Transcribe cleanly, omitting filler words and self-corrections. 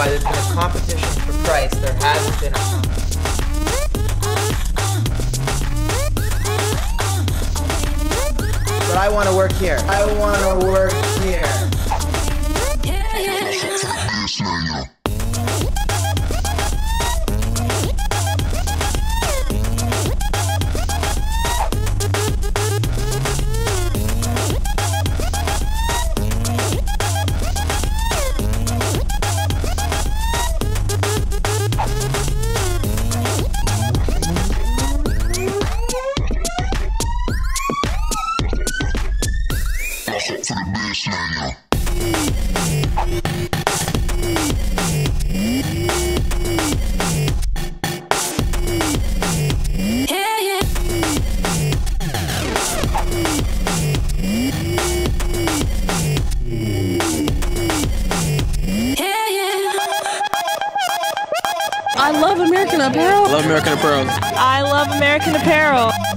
while there's been a competition for price, there hasn't been a competition. But I want to work here. I want to work here. For the best man, I love American Apparel. I love American Apparel. I love American Apparel.